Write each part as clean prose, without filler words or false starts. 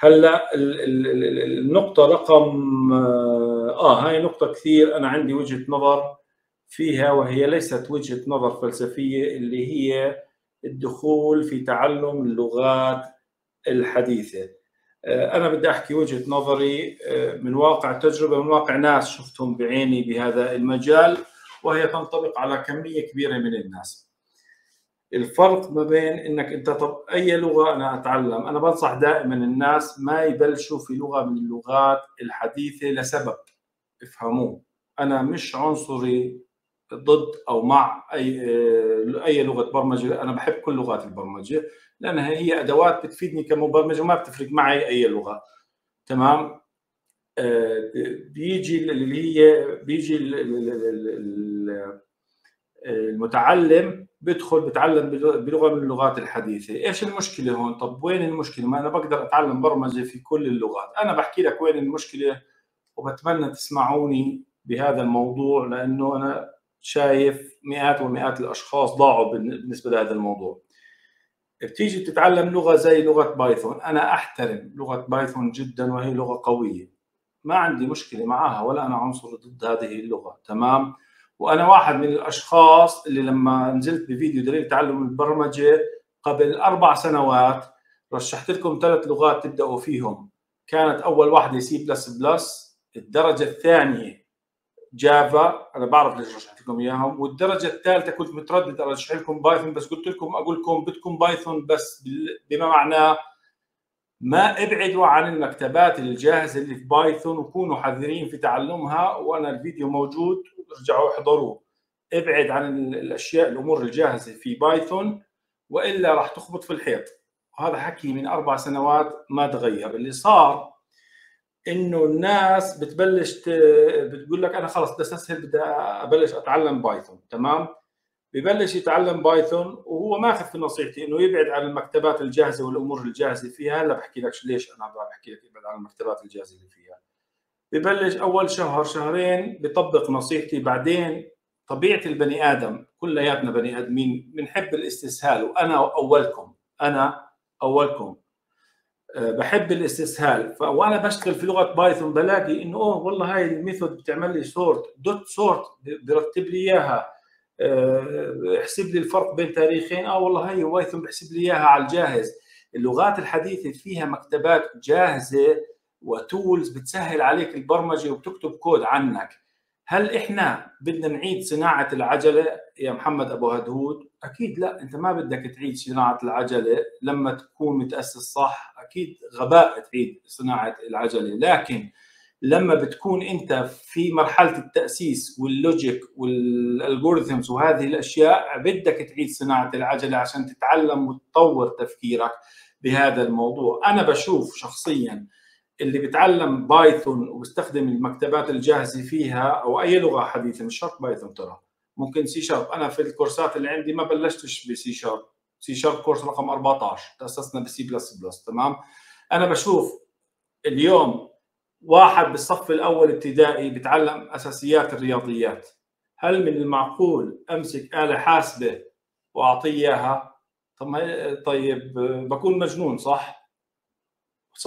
هلا النقطة رقم هاي نقطة كثير أنا عندي وجهة نظر فيها، وهي ليست وجهة نظر فلسفية، اللي هي الدخول في تعلم اللغات الحديثة. أنا بدي أحكي وجهة نظري من واقع تجربة، من واقع ناس شفتهم بعيني بهذا المجال، وهي تنطبق على كمية كبيرة من الناس. الفرق ما بين انك انت طب اي لغه انا اتعلم، انا بنصح دائما الناس ما يبلشوا في لغه من اللغات الحديثه لسبب افهموه، انا مش عنصري ضد او مع اي لغه برمجه، انا بحب كل لغات البرمجه لانها هي ادوات بتفيدني كمبرمج وما بتفرق معي اي لغه، تمام؟ بيجي المتعلم بدخل بتعلم بلغه من اللغات الحديثه، ايش المشكله هون؟ طب وين المشكله؟ ما انا بقدر اتعلم برمجه في كل اللغات، انا بحكي لك وين المشكله، وبتمنى تسمعوني بهذا الموضوع لانه انا شايف مئات ومئات الاشخاص ضاعوا بالنسبه لهذا الموضوع. بتيجي بتتعلم لغه زي لغه بايثون، انا احترم لغه بايثون جدا وهي لغه قويه، ما عندي مشكله معها ولا انا عنصري ضد هذه اللغه، تمام؟ وانا واحد من الاشخاص اللي لما نزلت بفيديو دليل تعلم البرمجه قبل 4 سنوات رشحت لكم 3 لغات تبداوا فيهم، كانت اول واحده سي بلس بلس، الدرجه الثانيه جافا، انا بعرف ليش رشحت لكم اياهم، والدرجه الثالثه كنت متردد ارشح لكم بايثون، بس قلت لكم اقول لكم بدكم بايثون بس بما معناه ما ابعدوا عن المكتبات الجاهزه اللي في بايثون وكونوا حذرين في تعلمها، وانا الفيديو موجود ارجعوا احضروه. ابعد عن الاشياء الامور الجاهزه في بايثون والا راح تخبط في الحيط. وهذا حكي من 4 سنوات ما تغير، اللي صار انه الناس بتبلش بتقول لك انا خلص بدي استسهل بدي ابلش اتعلم بايثون، تمام؟ ببلش يتعلم بايثون وهو ماخذ في نصيحتي انه يبعد عن المكتبات الجاهزه والامور الجاهزه فيها، هلا بحكي لك ليش انا بحكي لك ابعد عن المكتبات الجاهزه اللي فيها. ببلش اول شهر شهرين بطبق نصيحتي، بعدين طبيعه البني ادم كلياتنا بني ادمين بنحب الاستسهال، وانا اولكم، بحب الاستسهال، وانا بشتغل في لغه بايثون بلاقي انه والله هاي الميثود بتعمل لي سورت، دوت سورت برتب لي اياها، احسب لي الفرق بين تاريخين، والله هي بايثون بحسب لي اياها على الجاهز. اللغات الحديثه فيها مكتبات جاهزه وتولز بتسهل عليك البرمجه وبتكتب كود عنك. هل احنا بدنا نعيد صناعه العجله يا محمد ابو هدهود؟ اكيد لا، انت ما بدك تعيد صناعه العجله لما تكون متاسس صح، اكيد غباء تعيد صناعه العجله، لكن لما بتكون انت في مرحله التاسيس واللوجيك والالجوريثمز وهذه الاشياء بدك تعيد صناعه العجله عشان تتعلم وتطور تفكيرك بهذا الموضوع. انا بشوف شخصيا اللي بتعلم بايثون وبستخدم المكتبات الجاهزه فيها او اي لغه حديثه، مش شرط بايثون، ترى ممكن سي شارب، انا في الكورسات اللي عندي ما بلشتش بسي شارب، سي شارب كورس رقم 14 تاسسنا بسي بلس بلس، تمام؟ انا بشوف اليوم واحد بالصف الاول ابتدائي بتعلم اساسيات الرياضيات، هل من المعقول امسك آلة حاسبة واعطيه اياها؟ طيب بكون مجنون، صح؟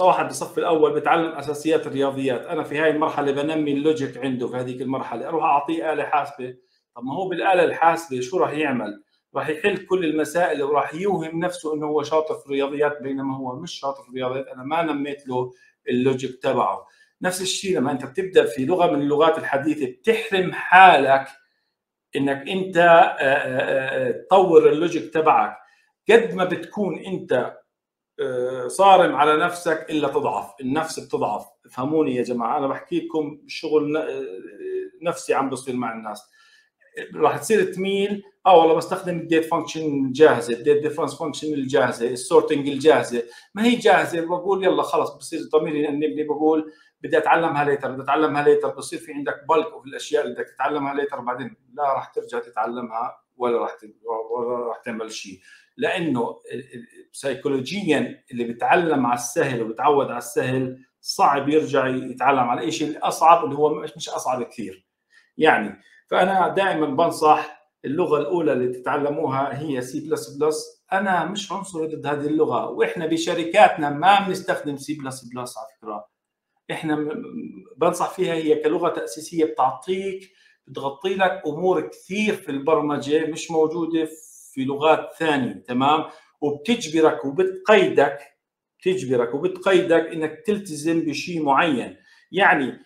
واحد بالصف الاول بتعلم اساسيات الرياضيات، انا في هاي المرحلة بنمي اللوجيك عنده، في هذيك المرحلة اروح اعطيه آلة حاسبة، طب ما هو بالآلة الحاسبة شو راح يعمل؟ راح يحل كل المسائل وراح يوهم نفسه انه هو شاطر في الرياضيات بينما هو مش شاطر في الرياضيات، انا ما نميت له اللوجيك تبعه. نفس الشيء لما انت بتبدا في لغه من اللغات الحديثه بتحرم حالك انك انت تطور اللوجيك تبعك، قد ما بتكون انت صارم على نفسك الا تضعف، النفس بتضعف، افهموني يا جماعه، انا بحكي لكم شغل نفسي عم بصير مع الناس، راح تصير تميل والله بستخدم الديت فانكشن الجاهزه، الديت ديفرنس فانكشن الجاهزه، السورتنج الجاهزه، ما هي جاهزه بقول يلا خلص بصير ضميري اني بقول بدي اتعلمها ليتر، بصير في عندك بلك وفي الاشياء اللي بدك تتعلمها ليتر، بعدين لا راح ترجع تتعلمها ولا راح تعمل شيء، لانه سيكولوجيا اللي بتعلم على السهل وبتعود على السهل صعب يرجع يتعلم على شيء الاصعب اللي هو مش اصعب كثير يعني. فانا دائما بنصح اللغه الاولى اللي تتعلموها هي سي بلس بلس، انا مش عنصري ضد هذه اللغه، واحنا بشركاتنا ما بنستخدم سي بلس بلس على فكره. احنا بنصح فيها هي كلغه تاسيسيه، بتعطيك بتغطي لك امور كثير في البرمجه مش موجوده في لغات ثانيه، تمام؟ وبتجبرك وبتقيدك، بتجبرك وبتقيدك انك تلتزم بشيء معين. يعني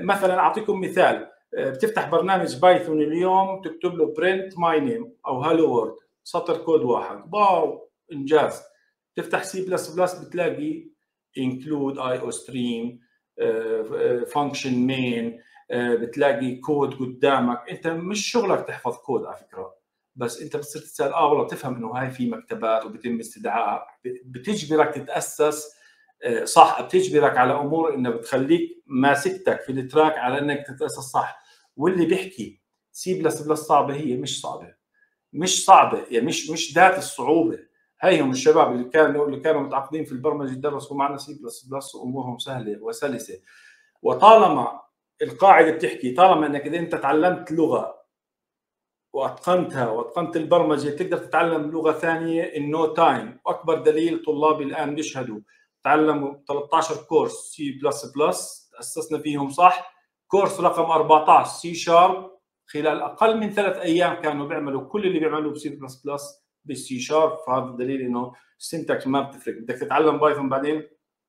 مثلا اعطيكم مثال، بتفتح برنامج بايثون اليوم تكتب له print my name او hello world، سطر كود واحد، واو انجاز. تفتح سي بلس بلس بتلاقي include io stream function main، بتلاقي كود قدامك. انت مش شغلك تحفظ كود على فكره، بس انت بتصير تسال والله بتفهم انه هاي في مكتبات وبتم استدعائها، بتجبرك تتاسس صح، بتجبرك على امور انها بتخليك ماسكتك في التراك على انك تتاسس صح. واللي بيحكي سي بلس بلس صعبه، هي مش صعبه، مش صعبه يعني مش ذات الصعوبه. هيهم الشباب اللي كانوا متعقدين في البرمجه درسوا معنا سي بلس بلس وامورهم سهله وسلسه. وطالما القاعده بتحكي، طالما انك اذا انت تعلمت لغه واتقنتها واتقنت البرمجه تقدر تتعلم لغه ثانيه ان نو تايم، واكبر دليل طلابي الان بيشهدوا تعلموا 13 كورس سي بلس بلس تاسسنا فيهم صح، كورس رقم 14 سي شارب خلال اقل من 3 ايام كانوا بيعملوا كل اللي بيعملوه بسي بلس بلس بالسي شارب. فهذا دليل انه السنتكس ما بتفرق، بدك تتعلم بايثون بعدين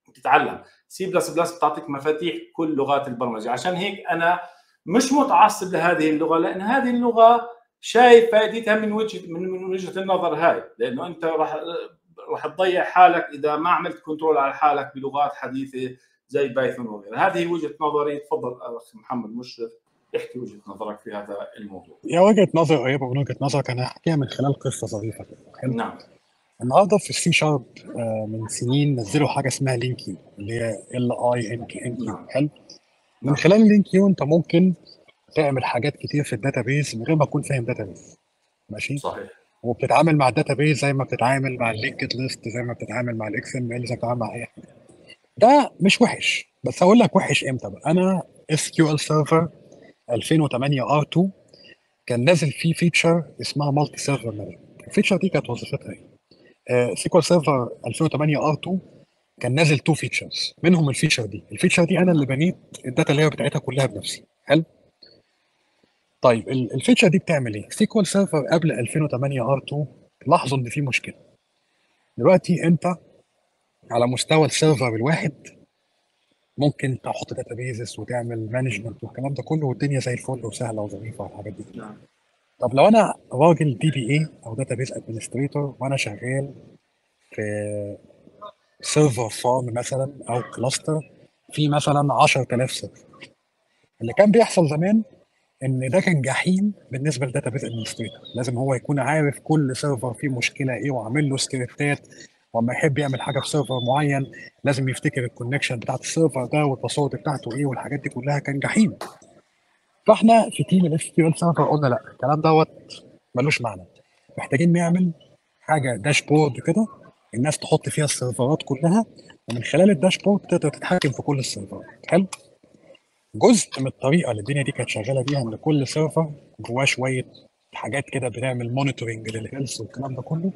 بتتعلم سي بلس بلس، بتعطيك مفاتيح كل لغات البرمجه. عشان هيك انا مش متعصب لهذه اللغه، لان هذه اللغه شايف فائدتها من وجهه النظر هاي، لانه انت راح تضيع حالك اذا ما عملت كنترول على حالك بلغات حديثه زي بايثون وغيرها. هذه وجهه نظري. تفضل اخ محمد مشرف احكي وجهه نظرك في هذا الموضوع. يا وجهه نظر قريبه من وجهه نظرك، انا هحكيها من خلال قصه ظريفه. نعم. النهارده في السي شارب من سنين نزلوا حاجه اسمها لينكيو، اللي هي LINK. حلو. من خلال لينكيو انت ممكن تعمل حاجات كتير في الداتابيز من غير ما تكون فاهم داتابيز. ماشي؟ صحيح. وبتتعامل مع الداتابيز زي ما بتتعامل مع اللينكد ليست، زي ما بتتعامل مع الاكس ام ال، زي ما بتتعامل مع اي حاجه. ده مش وحش، بس هقول لك وحش امتى بقى. انا SQL سيرفر 2008 R2 كان نازل فيه فيتشر اسمها مالتي سيرفر مانجمنت. الفيتشر دي كانت وظيفتها ايه؟ SQL سيرفر 2008 R2 كان نازل 2 فيتشرز، منهم الفيتشر دي انا اللي بنيت الداتا لاير بتاعتها كلها بنفسي. حلو؟ طيب الفيتشر دي بتعمل ايه؟ سيكوال سيرفر قبل 2008 R2 لاحظوا ان في مشكله. دلوقتي انت على مستوى السيرفر الواحد ممكن تحط داتابيزز وتعمل مانجمنت والكلام ده كله، والدنيا زي الفل وسهله وظريفه والحاجات دي. طب لو انا راجل DBA او داتابيز ادمنستريتور وانا شغال في سيرفر فارم مثلا او كلاستر في مثلا 10000 سيرفر، اللي كان بيحصل زمان ان ده كان جحيم بالنسبه للداتابيز ادمنستريتور. لازم هو يكون عارف كل سيرفر فيه مشكله ايه وعامل له سكريبتات، ولما يحب يعمل حاجه في سيرفر معين لازم يفتكر الكونكشن بتاعت السيرفر ده والباسورد بتاعته ايه والحاجات دي كلها، كان جحيم. فاحنا في تيم الاس كيو ال سيرفر قلنا لا، الكلام دوت ملوش معنى، محتاجين نعمل حاجه داشبورد كده الناس تحط فيها السيرفرات كلها، ومن خلال الداشبورد تقدر تتحكم في كل السيرفرات. حلو. جزء من الطريقه اللي الدنيا دي كانت شغاله بيها ان كل سيرفر جواه شويه حاجات كده بنعمل مونيتورنج للهيلث والكلام ده كله،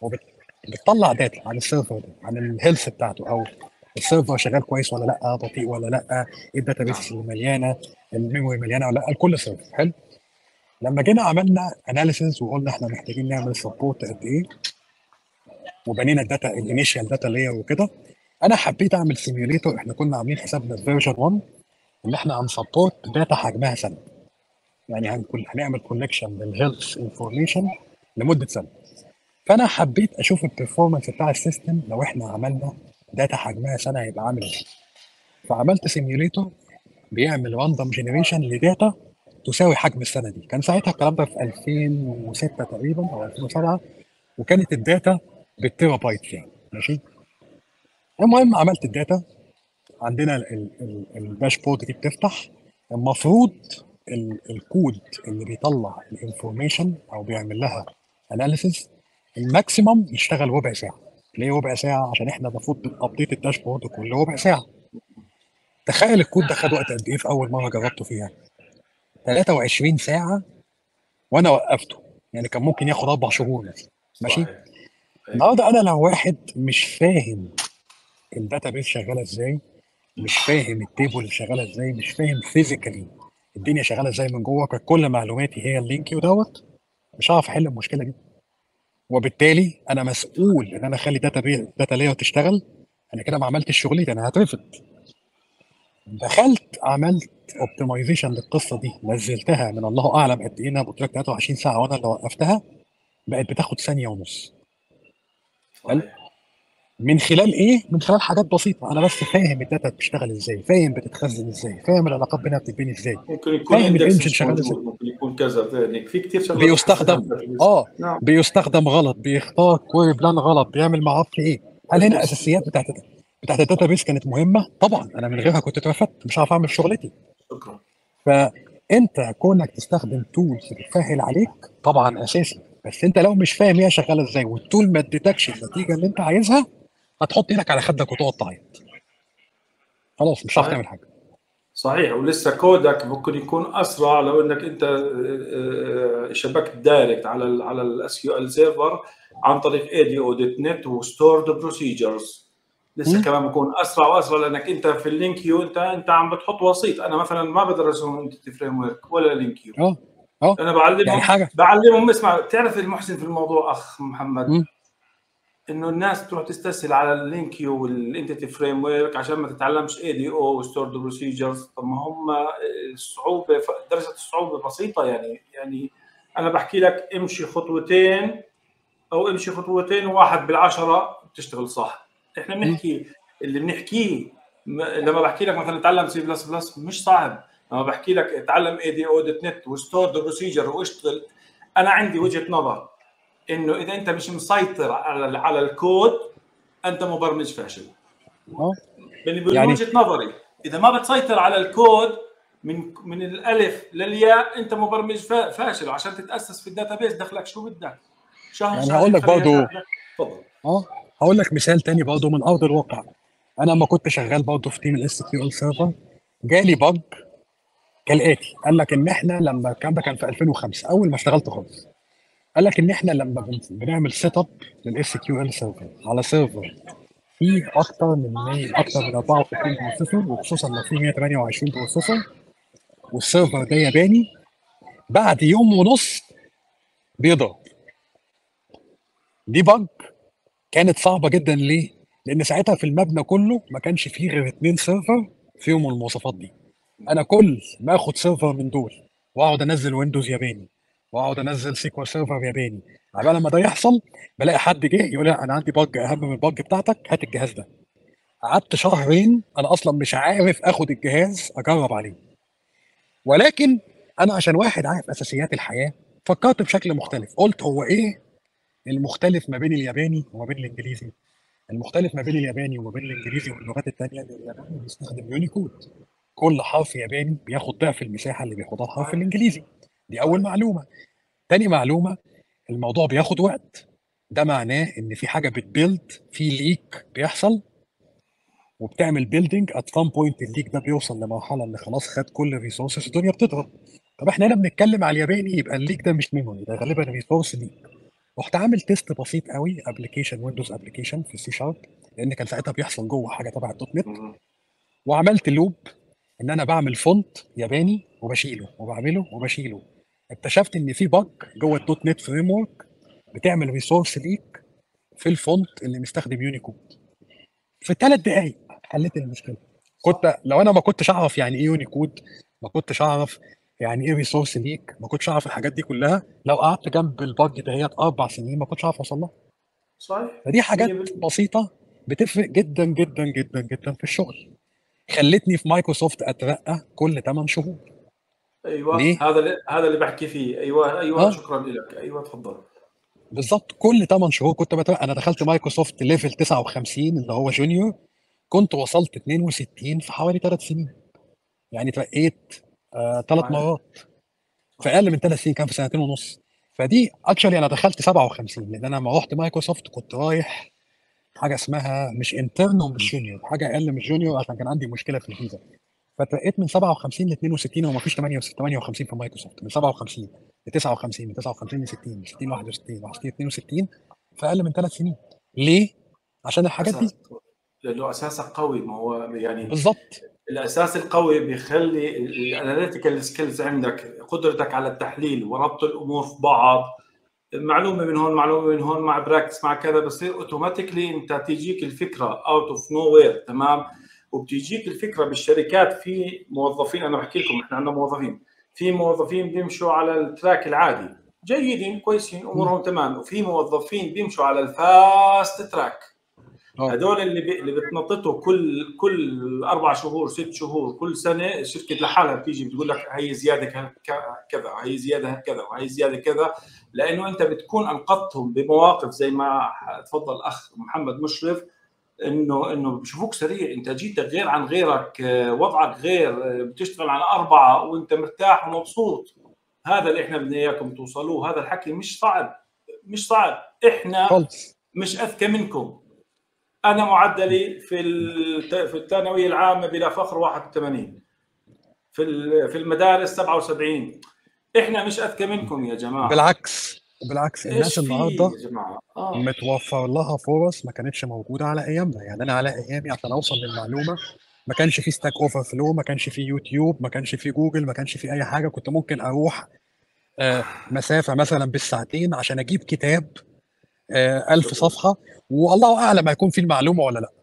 وبتطلع داتا عن السيرفر ده، عن الهيلث بتاعته، او السيرفر شغال كويس ولا لا، بطيء ولا لا، ايه الداتابيس اللي مليانه، الميموري مليانه ولا لا، لكل سيرفر. حلو. لما جينا عملنا اناليسيز وقلنا احنا محتاجين نعمل سبورت قد ايه، وبنينا الداتا الانيشال داتا لاير وكده. انا حبيت اعمل سيميوليتور، احنا كنا عاملين حسابنا في فيرجن 1 ان احنا هنسبورت داتا حجمها سنه، يعني هنعمل كونكشن للهيلث انفورميشن لمده سنه. فانا حبيت اشوف البرفورمانس بتاع السيستم لو احنا عملنا داتا حجمها سنه هيبقى عامل ايه. فعملت سيميوليتور بيعمل راندوم جنريشن لداتا تساوي حجم السنه دي. كان ساعتها الكلام ده في 2006 تقريبا او 2007، وكانت الداتا بالتيرا بايت يعني. ماشي. المهم عملت الداتا، عندنا الداشبورد دي بتفتح، المفروض الكود اللي بيطلع الانفورميشن او بيعمل لها اناليسيز الماكسيمم يشتغل ربع ساعه. ليه ربع ساعه؟ عشان احنا المفروض بنابديت الداشبورد كل ربع ساعه. تخيل الكود ده خد وقت قد ايه في اول مره جربته فيها؟ 23 ساعه وانا وقفته، يعني كان ممكن ياخد 4 شهور مثلا. ماشي. النهارده انا لو واحد مش فاهم الداتا بيس شغاله ازاي، مش فاهم التيبل شغاله ازاي، مش فاهم فيزيكالي الدنيا شغاله ازاي من جوه، كانت كل معلوماتي هي اللينكي ودوت، مش هعرف احل المشكله دي. وبالتالي انا مسؤول ان انا اخلي داتا لير تشتغل. انا كده ما عملتش شغلتي، انا هترفض. دخلت عملت اوبتمايزيشن للقصه دي، نزلتها من الله اعلم قد ايه، انا قلت لك 23 ساعه وانا اللي وقفتها، بقت بتاخد ثانيه ونص. حلو؟ من خلال ايه؟ من خلال حاجات بسيطه، انا بس فاهم الداتا بتشتغل ازاي، فاهم بتتخزن ازاي، فاهم العلاقات بينها بتتبني ازاي، فاهم الانجن شغال ازاي، ممكن يكون كذا، يعني في كتير شغلات بيستخدم نعم. بيستخدم غلط، بيختار كوير بلان غلط، بيعمل ما اعرفش ايه. هل هنا اساسيات بتاعت الداتا بيس كانت مهمه؟ طبعا انا من غيرها كنت اترفدت، مش هعرف اعمل شغلتي. شكرا. فانت كونك تستخدم تولز بتسهل عليك طبعا اساسي، بس انت لو مش فاهم هي شغاله ازاي والتول ما ادتكش النتيجه اللي انت عايزها، هتحط ايدك على خدك وتقعد تعيط. خلاص مش هتعرف تعمل حاجه. صحيح، ولسه كودك ممكن يكون اسرع لو انك انت شبكت دايركت على الاس كيو ال سيرفر عن طريق اي دي او دوت نت وستورد بروسيجرز. لسه كمان بكون اسرع واسرع، لانك انت في اللينك يو انت عم بتحط وسيط. انا مثلا ما بدرسهم انتيتي فريم ورك ولا لينك يو. انا بعلمهم. اسمع، بتعرف المحسن في الموضوع اخ محمد، انه الناس تروح تستسهل على اللينك يو والانتيتي فريم ورك عشان ما تتعلمش اي دي او وستورد بروسيجرز. طب ما هم الصعوبه، درجه الصعوبه بسيطه يعني انا بحكي لك امشي خطوتين او امشي خطوتين وواحد بالعشره بتشتغل صح. احنا بنحكي اللي بنحكيه. لما بحكي لك مثلا اتعلم سي بلس بلس مش صعب، لما بحكي لك اتعلم اي دي او دوت نت وستورد بروسيجر واشتغل، انا عندي وجهه نظر انه اذا انت مش مسيطر على الكود انت مبرمج فاشل. من وجهه نظري اذا ما بتسيطر على الكود من الالف للياء انت مبرمج فاشل. عشان تتاسس في الداتابيس دخلك شو بدك شهر يعني. هقول لك برضه، اتفضل. هقول لك مثال تاني برضه من ارض الواقع. انا لما كنت شغال برضه في تيم الاس كيو ال سيرفر، جالي بج كالاتي. قال لك ان احنا لما الكلام ده كان في 2005 اول ما اشتغلت خالص، قال لك ان احنا لما بنعمل سيت اب للاس كيو ال سيرفر على سيرفر فيه اكتر من 64 بروسيسور، وخصوصا لو فيه 128 بروسيسور، والسيرفر ده ياباني، بعد يوم ونص بيضرب. دي بج كانت صعبه جدا. ليه؟ لان ساعتها في المبنى كله ما كانش فيه غير 2 سيرفر فيهم المواصفات دي. انا كل ما اخد سيرفر من دول واقعد انزل ويندوز ياباني، واقعد انزل سيكوال سيرفر ياباني، عبال ما ده يحصل بلاقي حد جه يقول لي انا عندي بج اهم من البج بتاعتك، هات الجهاز ده. قعدت شهرين انا اصلا مش عارف اخد الجهاز اجرب عليه. ولكن انا عشان واحد عارف اساسيات الحياه فكرت بشكل مختلف. قلت هو ايه المختلف ما بين الياباني وما بين الانجليزي؟ المختلف ما بين الياباني وما بين الانجليزي واللغات الثانيه ان الياباني بيستخدم يونيكود. كل حرف ياباني بياخد ضعف المساحه اللي بياخدها الحرف الانجليزي. دي اول معلومه. ثاني معلومه، الموضوع بياخد وقت. ده معناه ان في حاجه بتبيلد، في ليك بيحصل وبتعمل بيلدينج. ات سام بوينت الليك ده بيوصل لمرحله ان خلاص خد كل الريسورسز، الدنيا بتضرب. طب احنا هنا بنتكلم على الياباني، يبقى الليك ده مش ميموري، ده غالبا ريسورس ليك. رحت عامل تيست بسيط قوي، ابلكيشن ويندوز ابلكيشن في السي شارب، لان كان ساعتها بيحصل جوه حاجه تبع الدوت نت. وعملت لوب ان انا بعمل فونت ياباني وبشيله وبعمله وبشيله. اكتشفت ان في بج جوه الدوت نت فريم ورك بتعمل ريسورس ليك في الفونت اللي مستخدم يونيكود. في 3 دقائق حليت المشكله. لو انا ما كنتش اعرف يعني ايه يونيكود، ما كنتش اعرف يعني ايه ريسورس ليك، ما كنتش اعرف الحاجات دي كلها، لو قعدت جنب البج دهيت 4 سنين ما كنتش اعرف اوصل لها. صحيح. فدي حاجات بسيطه بتفرق جدا جدا جدا جدا في الشغل. خلتني في مايكروسوفت اترقى كل 8 شهور. ايوه ليه؟ هذا اللي بحكي فيه. ايوه شكرا لك. ايوه اتفضل. بالظبط، كل 8 شهور كنت بترقى. انا دخلت مايكروسوفت ليفل 59 اللي هو جونيور، كنت وصلت 62 في حوالي 3 سنين. يعني ترقيت 3 مرات في اقل من 3 سنين، كان في 2.5 سنين. فدي اكشلي انا دخلت 57، لان انا لما رحت مايكروسوفت كنت رايح حاجه اسمها مش انترن ومش جونيور، حاجه اقل من جونيور عشان كان عندي مشكله في الفيزا. فترقيت من 57 ل 62، وما فيش 58 في مايكروسوفت. من 57 ل 59، من 59 ل 60، من 60 ل 61، من 62 ل 62. في اقل من 3 سنين. ليه؟ عشان الحاجات دي له اساسه قوي. ما هو يعني بالضبط الاساس القوي بيخلي الاناليتيكال سكيلز عندك، قدرتك على التحليل وربط الامور في بعض، معلومه من هون معلومه من هون مع براكتس مع كذا، بصير اوتوماتيكلي انت تيجيك الفكره اوت اوف نو وير. تمام. وبتيجيك الفكره بالشركات، في موظفين، انا بحكي لكم احنا عندنا موظفين، في موظفين بيمشوا على التراك العادي جيدين كويسين امورهم تمام، وفي موظفين بيمشوا على الفاست تراك. هذول اللي بتنططوا كل 4 شهور 6 شهور كل سنه، شركه لحالها بتيجي بتقول لك هي زياده كذا، هي زياده كذا، وهي زياده كذا، لانه انت بتكون انقذتهم بمواقف زي ما تفضل الاخ محمد مشرف، انه بشوفوك سريع، انتاجيتك غير عن غيرك، وضعك غير، بتشتغل على 4 وانت مرتاح ومبسوط. هذا اللي احنا بدنا اياكم توصلوه. هذا الحكي مش صعب، احنا مش اذكى منكم. انا معدلي في الثانويه العامه بلا فخر 81، في المدارس 77. احنا مش اذكى منكم يا جماعه، بالعكس الناس النهارده متوفر لها فرص ما كانتش موجوده على ايامنا. يعني انا على ايامي عشان اوصل للمعلومه ما كانش في ستاك اوفر فلو، ما كانش في يوتيوب، ما كانش في جوجل، ما كانش في اي حاجه. كنت ممكن اروح مسافه مثلا بالساعتين عشان اجيب كتاب 1000 صفحه، والله اعلم هيكون في المعلومه ولا لا.